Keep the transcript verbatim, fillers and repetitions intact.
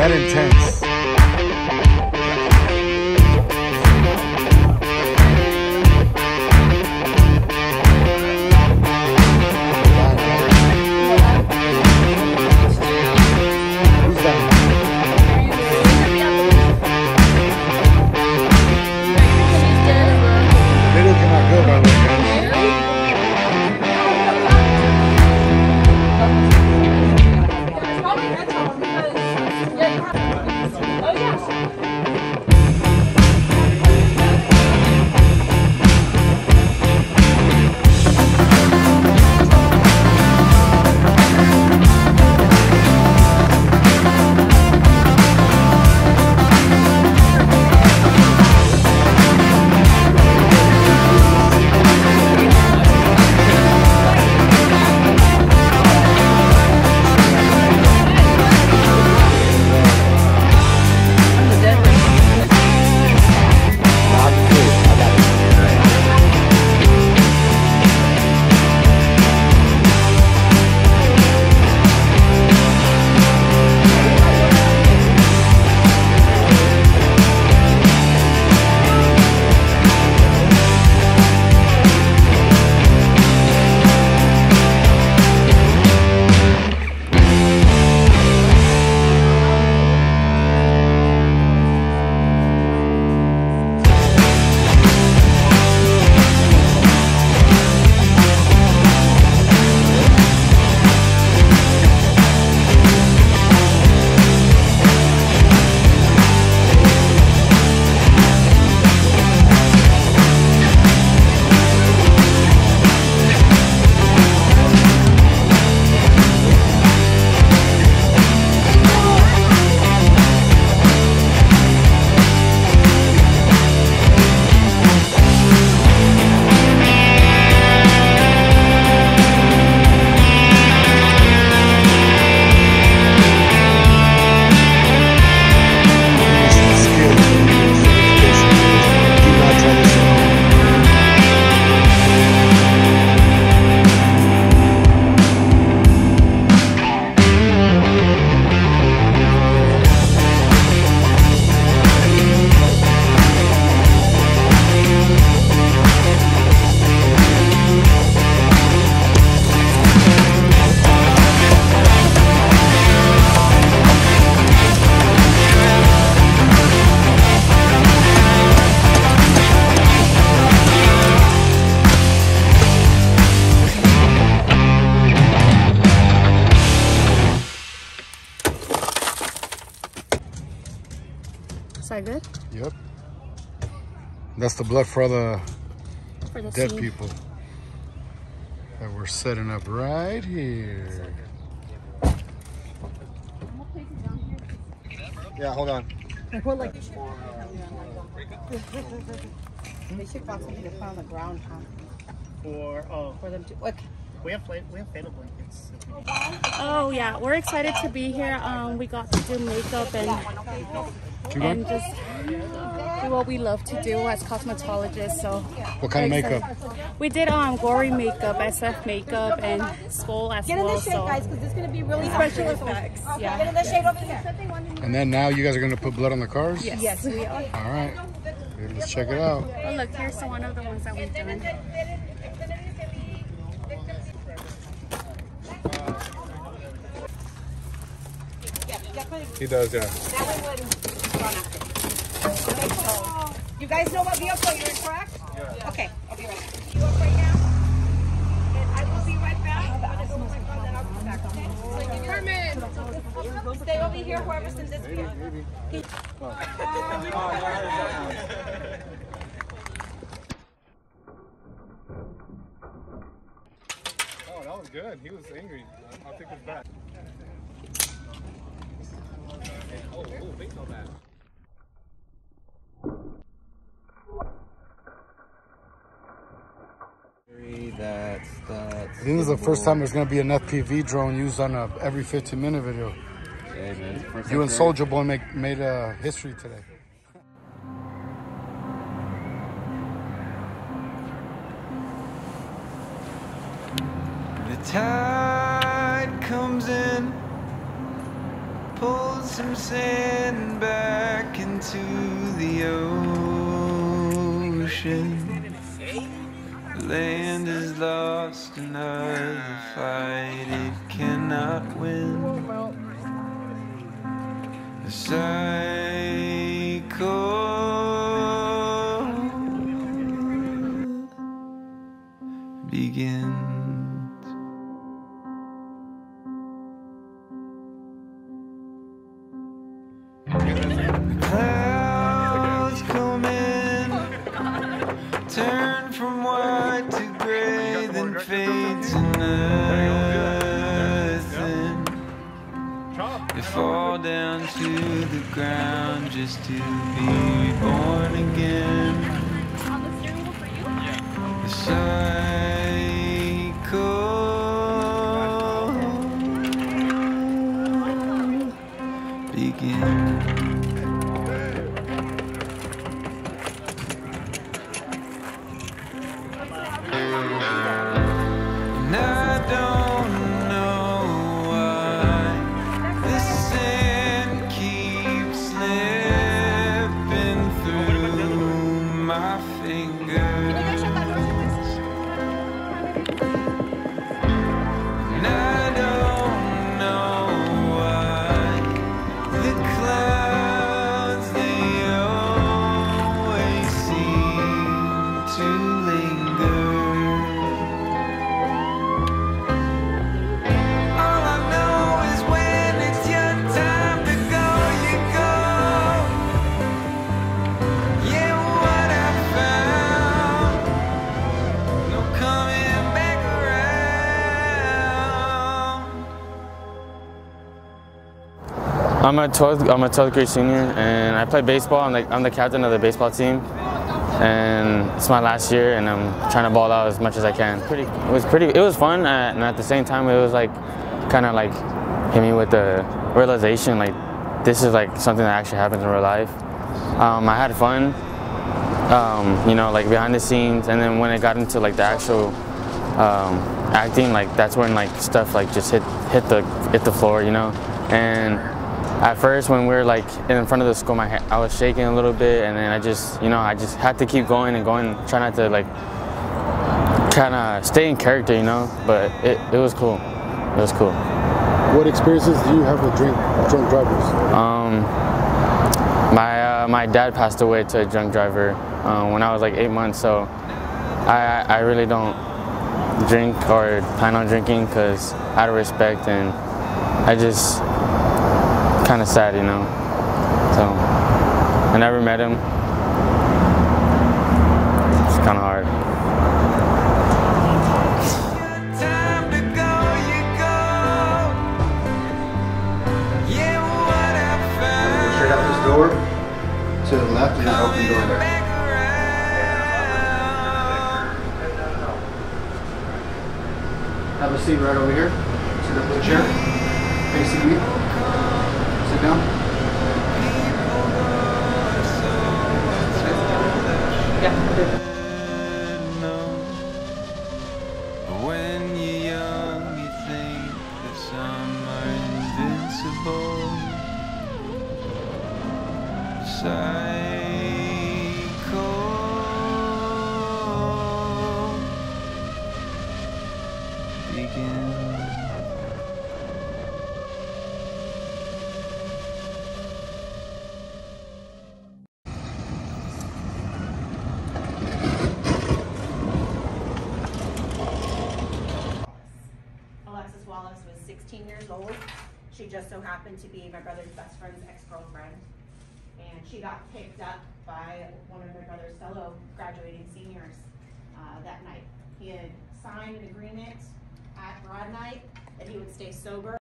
that intense. Is that good? Yep. That's the blood for all the, for the dead scene. people that we're setting up right here. Yeah, hold on. Like, they should find something to put on the ground, huh? For oh, for them to look. We have play, we have fatal blankets. Oh yeah, we're excited to be here. Um, we got to do makeup and. and just do what we love to do as cosmetologists. So what kind of makeup? We did um gory makeup, S F makeup, and skull as well. Get in the shade, guys, because it's going to be really special effects. Yeah. Get in the shade over here. And then now you guys are going to put blood on the cars? Yes, yes we are. All right, let's check it out. Oh look, here's one of the ones that we've done. He does, yeah. So, you guys know what vehicle you're in, correct? Yeah. Okay, I'll be right back. You up right now, and I will be right back. When it's over my phone, then I'll come back, okay? Herman, stay over here, whoever's in this vehicle. Maybe, maybe. Oh, that was good. He was angry. I'll take his back. Oh, oh, big no bad. That's, that's I think this is the first time there's going to be an F P V drone used on a every fifteen minute video. Yeah, man. You and Soldier Boy make, made a history today. The tide comes in, Pull some sand back into the ocean. The land is lost another fight it cannot win. The cycle begins. Clouds come in, turn from white to gray, then fade to nothing. You fall down to the ground just to be reborn again. The cycle begins. I'm a twelfth, I'm a twelfth grade senior, and I play baseball. I'm the, I'm the captain of the baseball team, and it's my last year, and I'm trying to ball out as much as I can. Pretty, it was pretty, it was fun, and at the same time, it was like, kind of like, hit me with the realization, like, this is like something that actually happens in real life. Um, I had fun, um, you know, like behind the scenes, and then when it got into like the actual um, acting, like that's when like stuff like just hit hit the hit the floor, you know, and. At first, when we were like in front of the school, my head, I was shaking a little bit, and then I just, you know, I just had to keep going and going, try not to like, kind of stay in character, you know. But it, it was cool. It was cool. What experiences do you have with drink drunk drivers? Um, my uh, my dad passed away to a drunk driver um, when I was like eight months, so I I really don't drink or plan on drinking because out of respect, and I just. Kind of sad, you know, so I never met him. It's kind of hard. Straight out this door, to the left, and then open door there. Have a seat right over here, sit up in the chair, facing you. Sit down. Yeah. When you're young, you think that some are invincible. Cycle begins. sixteen years old. She just so happened to be my brother's best friend's ex-girlfriend, and she got picked up by one of her brother's fellow graduating seniors uh, that night. He had signed an agreement at broad night that he would stay sober.